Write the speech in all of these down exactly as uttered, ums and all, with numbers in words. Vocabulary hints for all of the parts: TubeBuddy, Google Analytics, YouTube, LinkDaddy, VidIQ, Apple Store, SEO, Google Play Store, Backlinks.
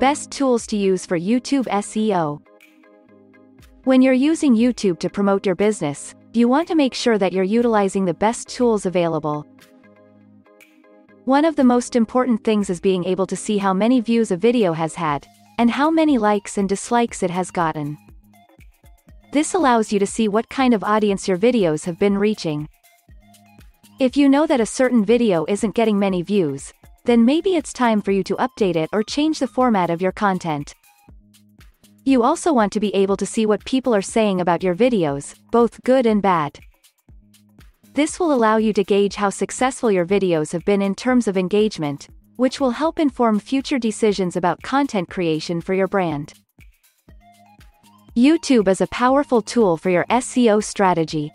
Best tools to use for YouTube S E O. When you're using YouTube to promote your business, you want to make sure that you're utilizing the best tools available. One of the most important things is being able to see how many views a video has had, and how many likes and dislikes it has gotten. This allows you to see what kind of audience your videos have been reaching. If you know that a certain video isn't getting many views, then maybe it's time for you to update it or change the format of your content. You also want to be able to see what people are saying about your videos, both good and bad. This will allow you to gauge how successful your videos have been in terms of engagement, which will help inform future decisions about content creation for your brand. YouTube is a powerful tool for your S E O strategy.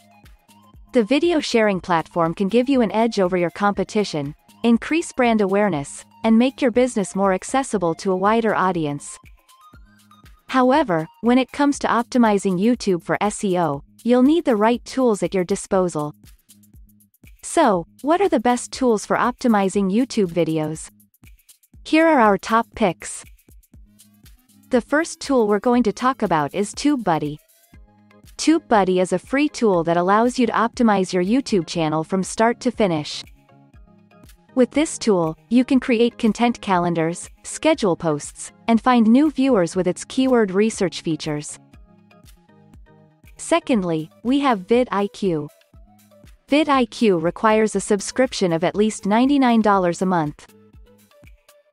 The video sharing platform can give you an edge over your competition, increase brand awareness, and make your business more accessible to a wider audience. However, when it comes to optimizing YouTube for S E O, you'll need the right tools at your disposal. So, what are the best tools for optimizing YouTube videos? Here are our top picks. The first tool we're going to talk about is TubeBuddy. TubeBuddy is a free tool that allows you to optimize your YouTube channel from start to finish. With this tool, you can create content calendars, schedule posts, and find new viewers with its keyword research features. Secondly, we have VidIQ. VidIQ requires a subscription of at least ninety-nine dollars a month.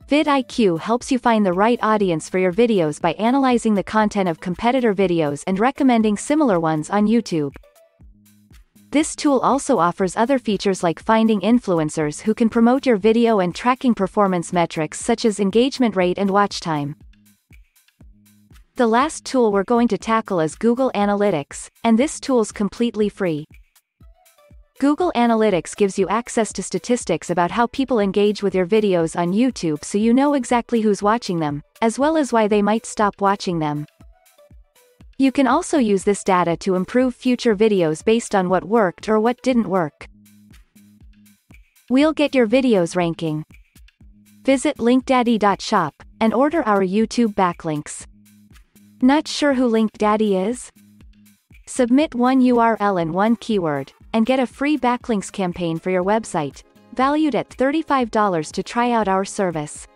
VidIQ helps you find the right audience for your videos by analyzing the content of competitor videos and recommending similar ones on YouTube. This tool also offers other features like finding influencers who can promote your video and tracking performance metrics such as engagement rate and watch time. The last tool we're going to tackle is Google Analytics, and this tool's completely free. Google Analytics gives you access to statistics about how people engage with your videos on YouTube, so you know exactly who's watching them, as well as why they might stop watching them. You can also use this data to improve future videos based on what worked or what didn't work. We'll get your videos ranking. Visit LinkDaddy dot shop and order our YouTube backlinks. Not sure who LinkDaddy is? Submit one U R L and one keyword, and get a free backlinks campaign for your website, valued at thirty-five dollars to try out our service.